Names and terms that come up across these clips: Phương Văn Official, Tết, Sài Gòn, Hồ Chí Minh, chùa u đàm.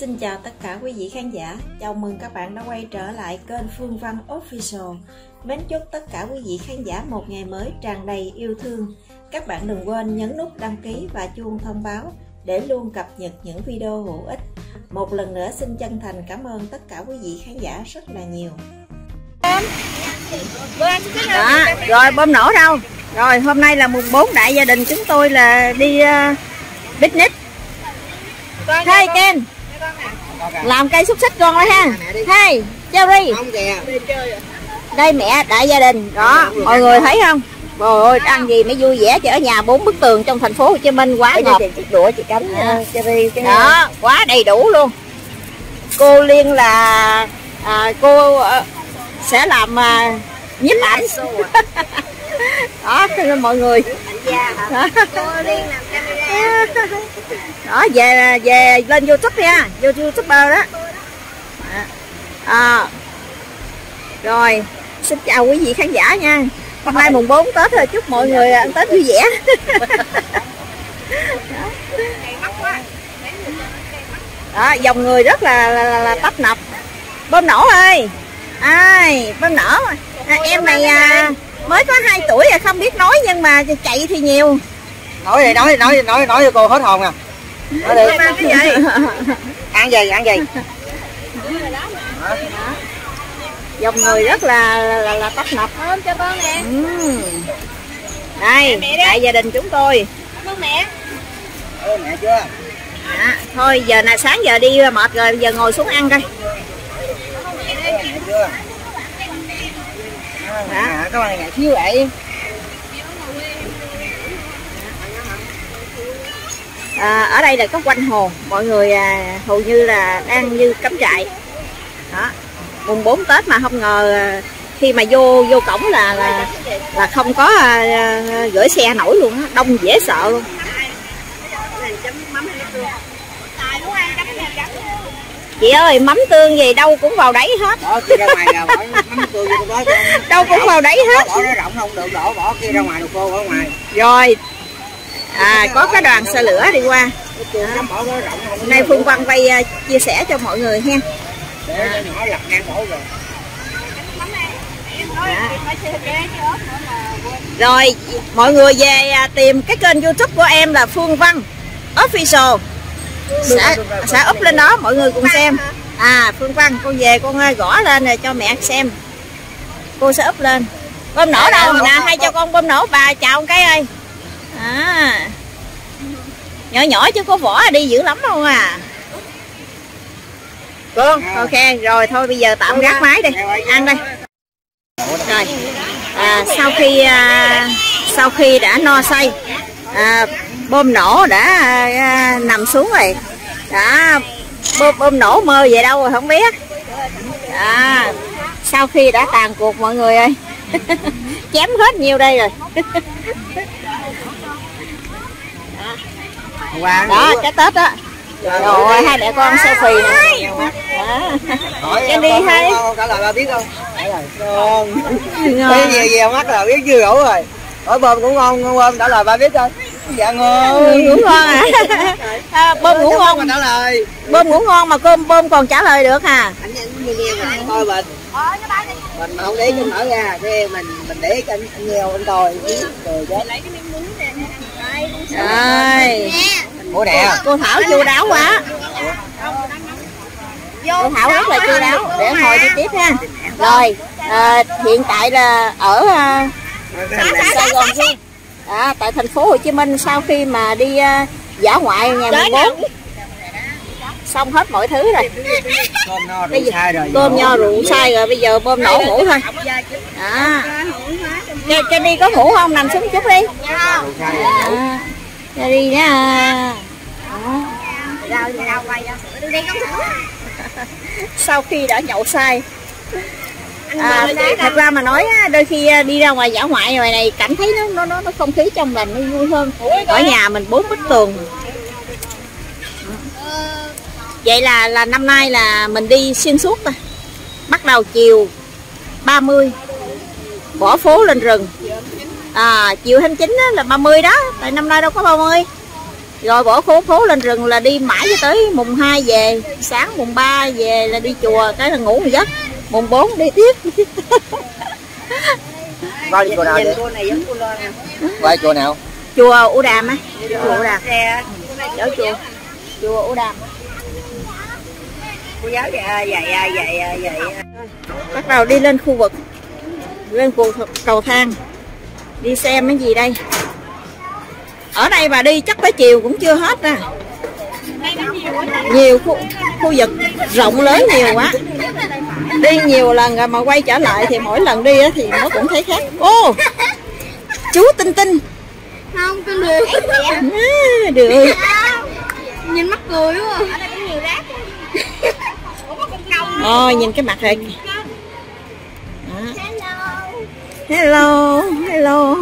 Xin chào tất cả quý vị khán giả, chào mừng các bạn đã quay trở lại kênh Phương Văn Official. Mến chúc tất cả quý vị khán giả một ngày mới tràn đầy yêu thương. Các bạn đừng quên nhấn nút đăng ký và chuông thông báo để luôn cập nhật những video hữu ích. Một lần nữa xin chân thành cảm ơn tất cả quý vị khán giả rất là nhiều. Đó, rồi bơm nổ đâu? Rồi hôm nay là mùng 4 đại gia đình chúng tôi là đi picnic. Hey Ken, làm cây xúc xích con đây ha. Hey Cherry, đây mẹ đại gia đình đó, mọi người thấy không? Trời ơi, ăn gì mới vui vẻ chứ ở nhà bốn bức tường trong thành phố Hồ Chí Minh quá ngọt. Đũa chị cánh Cherry đó, quá đầy đủ luôn. Cô Liên là cô sẽ làm nhiếp ảnh đó cho mọi người. Cô Liên làm camera đó, về lên YouTube nha, YouTuber đó. Rồi xin chào quý vị khán giả nha, hôm nay mùng 4 Tết rồi, chúc mọi người ăn Tết vui vẻ. Đó, dòng người rất là tấp nập. Bơm nổ ơi, ai bơm nổ em này mới có 2 tuổi rồi không biết nói nhưng mà chạy thì nhiều. Nói cho cô hết hồn à. Nói đi. Ăn gì, ăn gì. Dòng người rất là tấp nập. Cho con nè. Đây, đại gia đình chúng tôi. Cảm ơn mẹ. Ôi mẹ chưa? Đó, thôi giờ này sáng giờ đi mệt rồi, giờ ngồi xuống ăn coi. Đó, các bạn ngại thiếu vậy. Ở đây là có quanh hồ, mọi người hầu như là đang như cắm trại đó. Mùng 4 Tết mà không ngờ khi mà vô cổng là không có gửi xe nổi luôn đó. Đông dễ sợ luôn. Chị ơi, mắm tương gì đâu cũng vào đáy hết. Đó, kia ra ngoài là bỏ mắm tương vô đó. Đâu cũng vào đáy hết. Bỏ nó rộng không được, đổ bỏ kia ra ngoài được cô, ở ngoài. Rồi. Có cái đoàn xe lửa đi qua. Hôm nay Phương Văn quay chia sẻ cho mọi người ha. Rồi mọi người về tìm cái kênh YouTube của em là Phương Văn Official, sẽ up lên đó, mọi người cùng xem. Phương Văn, con về con gõ lên rồi cho mẹ xem, cô sẽ up lên. Bơm nổ đâu nè, hay cho con bơm nổ bà chào cái ơi. Nhỏ chứ có vỏ đi dữ lắm không à con. Ok rồi, thôi bây giờ tạm gác máy đi, ăn đây. Rồi sau khi đã no say, bơm nổ đã nằm xuống rồi, đã bơm nổ mơ về đâu rồi không biết. Sau khi đã tàn cuộc mọi người ơi. Chém hết nhiêu đây rồi. Đó, cái Tết đó. Rồi hai mẹ con selfie nè. Em đi hay. Cả lời ba biết không? Ngon. Đi về mắt là biết dư đủ rồi. Ở bơm cũng ngon, bơm trả lời ba biết thôi. Dạ ngon. Ngủ ngon à? Bơm ngủ ngon mà trả lời. Bơm ngủ ngon mà cơm bơm còn trả lời được à? Anh em thôi bệnh. Mình mà không để cho mở ra, thế mình để cho anh nghèo anh đòi. Rồi lấy cái miếng muối ra. Rồi. Ủa nè. Cô Thảo chu đáo quá. Cô Thảo rất là chu đáo. Để hồi đi tiếp ha. Rồi hiện tại là ở Sài Gòn tại thành phố Hồ Chí Minh, sau khi mà đi dã ngoại ngày 14 xong hết mọi thứ rồi. Cơm nho rượu sai rồi, bây giờ bơm nổ ngủ thôi. Cho đi có ngủ không, nằm xuống chút đi. Cho đi nha. Sau khi đã nhậu say, thật ra mà nói đôi khi đi ra ngoài dã ngoại ngoài này cảm thấy nó không khí trong lành, nó vui hơn. Ở nhà mình 4 bức tường. Vậy là năm nay là mình đi xuyên suốt mà. Bắt đầu chiều 30 bỏ phố lên rừng. Chiều 29 là 30 đó, tại năm nay đâu có 30. Rồi bỏ phố phố lên rừng là đi mãi cho tới mùng 2 về, sáng mùng 3 về là đi chùa, cái là ngủ một giấc, mùng 4 đi tiếp. Qua chùa nào vậy? Qua chùa nào? Chùa U Đàm á. Chùa U Đàm. Ở chùa U Đàm. Cô giáo dạy. Bắt đầu đi lên khu vực, lên khu cầu thang, đi xem cái gì đây. Ở đây mà đi chắc tới chiều cũng chưa hết nè. Nhiều khu vực rộng lớn nhiều quá. Đi nhiều lần rồi mà quay trở lại thì mỗi lần đi thì nó cũng thấy khác. Ô, chú Tinh Tinh. Không, tôi lười. Được. Nhìn mắt cười quá. Ở đây cũng nhiều rác. Ôi, nhìn cái mặt này. Hello. Hello.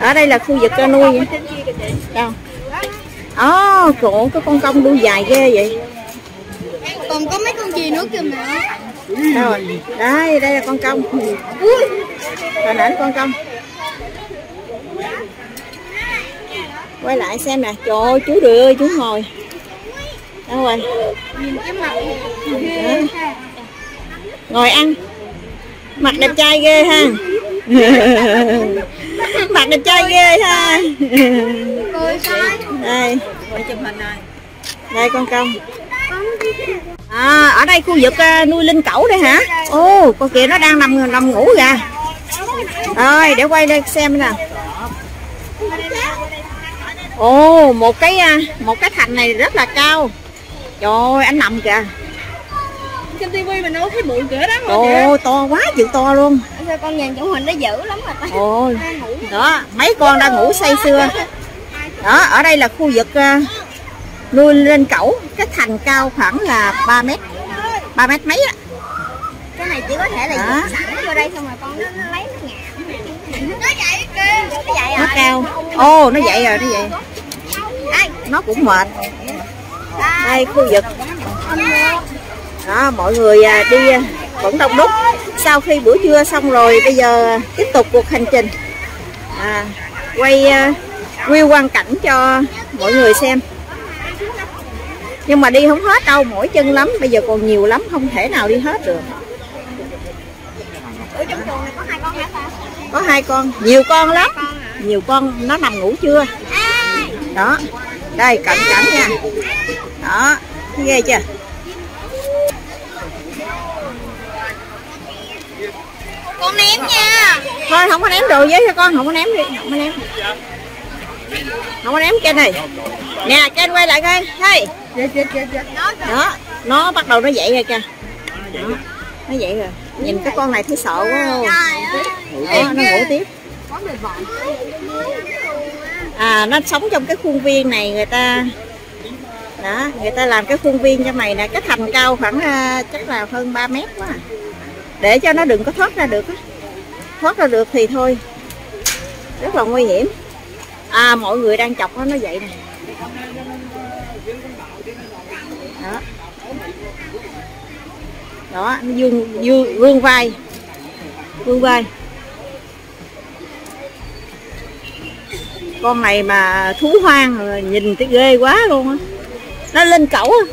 Ở đây là khu vực cho nuôi nha. Đâu? Ồ, cổ có con công đuôi dài ghê vậy. Còn có mấy con gì nữa kìa mẹ. Rồi, đây, đây là con công. Ui, hồi nãy con công. Quay lại xem nè, trời ơi, chú Đười ơi, chú ngồi. Đâu rồi? Ngồi ăn. Mặt đẹp trai ghê ha. Mặt đẹp trai ghê ha. Đây. Đây con công. À, ở đây khu vực nuôi linh cẩu đây hả? Ô, con kia nó đang nằm ngủ kìa. Rồi, để quay đây xem nè. Ồ, một cái thành này rất là cao. Trời ơi, anh nằm kìa. Trên tivi mình đâu thấy bụi cửa đó mà. Ồ, to quá chịu to luôn. Sao con nhìn chủ hình nó dữ lắm mà ta. Ôi. Đó, mấy con đang ngủ say sưa. Đó, ở đây là khu vực nuôi lên cẩu, cái thành cao khoảng là 3 mét. 3 mét mấy á. Cái này chỉ có thể là dựng sẵn vô đây xong rồi con nó lấy nó ngã. Nó vậy kìa. Nó vậy rồi. Nó cao. Ồ, nó vậy rồi, nó vậy. Nó cũng mệt. Đây khu vực. Đó, mọi người đi vẫn đông đúc. Sau khi buổi trưa xong rồi, bây giờ tiếp tục cuộc hành trình, quay view quang cảnh cho mọi người xem. Nhưng mà đi không hết đâu, mỗi chân lắm, bây giờ còn nhiều lắm, không thể nào đi hết được. Ở trong chuồng này có 2 con hả ta? Có 2 con, nhiều con lắm, nhiều con, nó nằm ngủ chưa? Đó, đây cận cảnh nha. Đó, ghê chưa? Con ném nha. Thôi không có ném đồ với con, không có ném đi, không có ném. Không có ném cái này. Nè, cái quay lại coi. Hey. Đó, nó bắt đầu nó dậy rồi kìa. Nó dậy rồi. Nhìn cái con này thấy sợ quá không? Đó, nó ngủ tiếp. À, nó sống trong cái khuôn viên này người ta. Đó, người ta làm cái khuôn viên cho mày nè, cái thành cao khoảng chắc là hơn 3 mét quá. À. Để cho nó đừng có thoát ra được. Thoát ra được thì thôi, rất là nguy hiểm. À, mọi người đang chọc nó vậy nè. Đó. Đó, nó vươn vai. Vươn vai. Con này mà thú hoang nhìn thấy ghê quá luôn á. Nó lên cẩu á.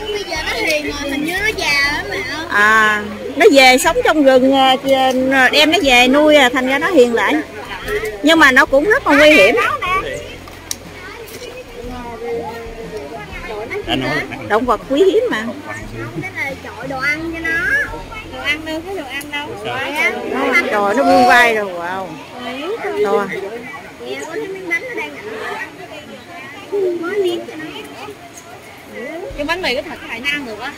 Bây giờ nó hiền rồi, hình như nó già á mẹ. À, nó về sống trong rừng, đem nó về nuôi thành ra nó hiền lại. Nhưng mà nó cũng rất là nguy hiểm. Động vật quý hiếm mà. Cái này chọi đồ ăn cho nó. Đồ ăn đâu, có đồ ăn đâu. Trời, nó vươn vai rồi, wow. To. Cái bánh mì cái thịt này nó ăn được á.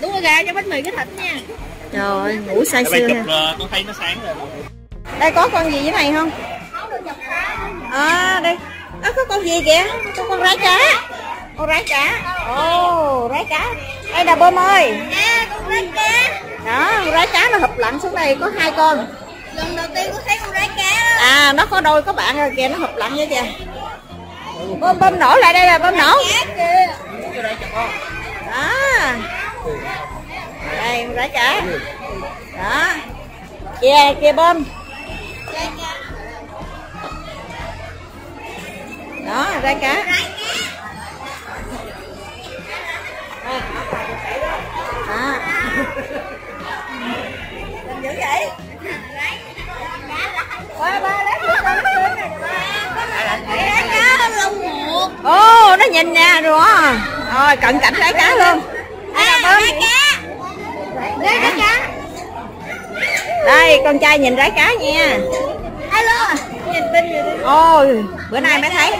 Đúng rồi gà cho bánh mì cái thịt nha. Trời ơi, ngủ say sưa nè. Con thấy nó sáng rồi. Đây có con gì với mày không? À, đây. Đó, có con gì kìa? Có con rái cá. Con rái cá. Ồ, rái cá. Đây là Bơm ơi. À, con rái cá. Đó, con rái cá nó hụp lặn xuống đây có 2 con. Lần đầu tiên có thấy con rái cá. À, nó có đôi có bạn rồi kìa, nó hụp lặn với kìa. Bơm nổ lại đây là Bơm nổ. Đó. Đây, con gái cả. Đó. Kia, kia bom. Đó, ra cá. À. Làm dữ vậy? Ô, nó nhìn nè rồi. Rồi cận cảnh rái cá luôn. Đây, con trai nhìn rái cá nha. Alo. Nhìn tin rồi. Ôi, bữa nay mới thấy.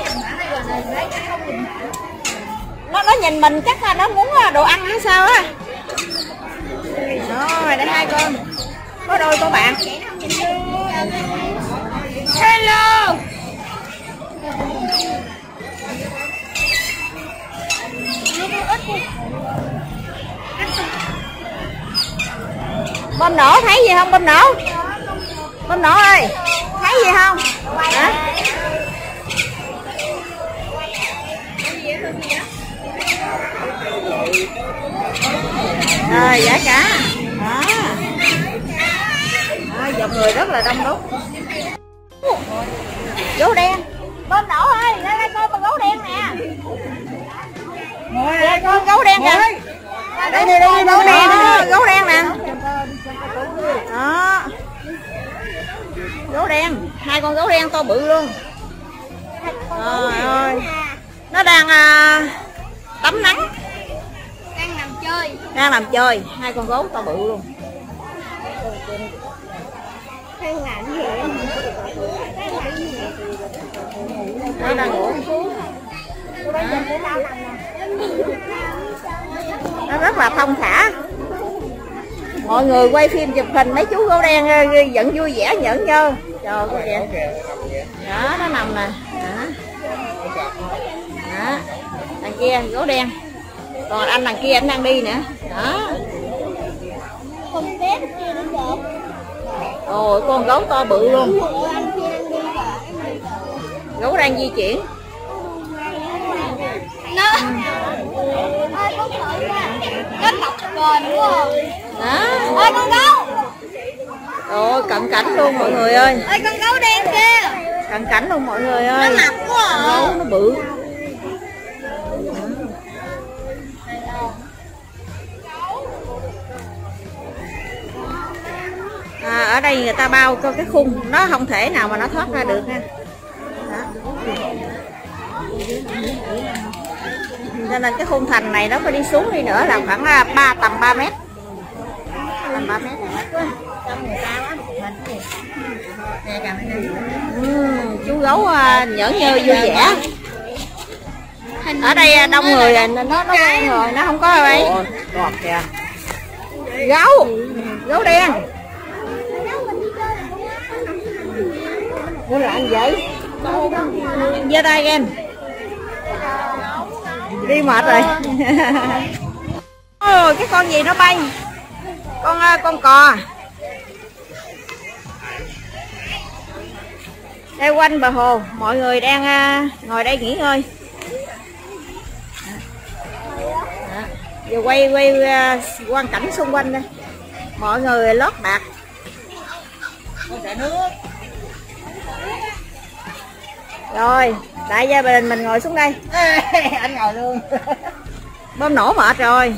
Nó nhìn mình chắc là nó muốn đồ ăn hay sao á. Rồi, đây hai con. Có đôi cô bạn. Hello. Bom nổ thấy gì không? Bom nổ. Bom nổ ơi. Thấy gì không? Hả? Rồi giả cả. Đó. Đó, dòng người rất là đông đúc. Gấu đen. Bom nổ ơi, ra đây coi con gấu đen nè. Đây con gấu đen kìa. Đây đi đi gấu đen đó, gấu đen nè. Đó. Gấu đen, hai con gấu đen to bự luôn. Trời ơi. Nó đang tắm nắng. Đang nằm chơi. Đang nằm chơi, hai con gấu to bự luôn. Nó đang ngủ. À. Nó rất là thông thả. Mọi người quay phim chụp hình mấy chú gấu đen vẫn vui vẻ nhẫn nhơ. Trời ơi kìa. Đó nó nằm nè. Đó. Đằng kia gấu đen. Còn anh đằng kia anh đang đi nữa. Đó. Ôi con gấu to bự luôn. Gấu đang di chuyển. Nó mọc rồi đúng không? Ôi con gấu. Ôi cận cảnh luôn mọi người ơi. Ôi con gấu đen kia. Cận cảnh luôn mọi người ơi. Nó mập quá à. Gấu nó bự. À, ở đây người ta bao cho cái khung, nó không thể nào mà nó thoát ra được ha. Cho nên cái khung thành này nó phải đi xuống đi nữa là khoảng 3 mét. Tầm 3 mét nữa. Chú gấu nhởn nhơ vui vẻ. Ở đây đông người nên nó quen rồi, nó không có ở đây. Gấu, gấu đen. Nó là ăn vậy. Giơ tay em. Đi mệt rồi. Ôi cái con gì nó bay. Con cò. Đây quanh bờ hồ, mọi người đang ngồi đây nghỉ ngơi. Giờ quay quang cảnh xung quanh đây. Mọi người lót bạc. Con chạy nước. Rồi, đại gia đình mình ngồi xuống đây. Ê, anh ngồi luôn. Bom nổ mệt rồi.